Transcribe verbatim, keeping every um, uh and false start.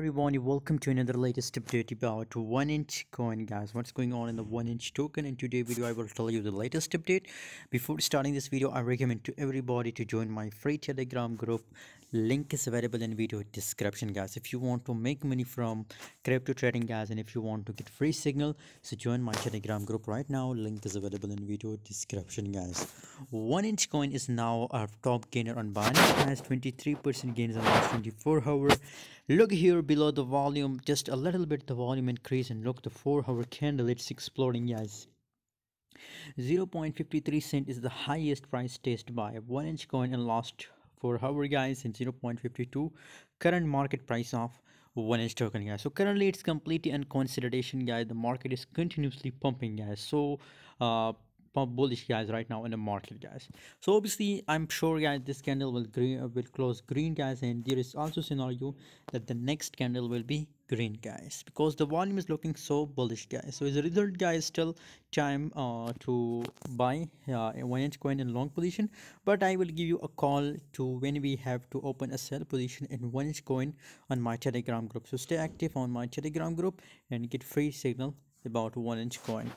Everyone, welcome to another latest update about one inch coin. Guys, what's going on in the one inch token? In today's video I will tell you the latest update. Before starting this video, I recommend to everybody to join my free Telegram group. Link is available in video description, guys. If you want to make money from crypto trading, guys, and if you want to get free signal, so join my Telegram group right now. Link is available in video description, guys. one inch coin is now our top gainer on Binance, has twenty-three percent gains in the last twenty-four hours. Look here below the volume, just a little bit the volume increase, and look, the four hour candle, it's exploding, guys. Zero point five three cent is the highest price test by one inch coin in last four hour, guys, and zero point five two current market price of one inch token, guys. So currently it's completely in consolidation, guys. The market is continuously pumping, guys. So uh bullish, guys, right now in the market, guys. So obviously I'm sure, guys, this candle will green uh, will close green, guys, and there is also scenario that the next candle will be green, guys, because the volume is looking so bullish, guys. So as a result, guys, still time uh, to buy uh, a one inch coin in long position, but I will give you a call to when we have to open a sell position in one inch coin on my Telegram group. So stay active on my Telegram group and get free signal about one inch coin.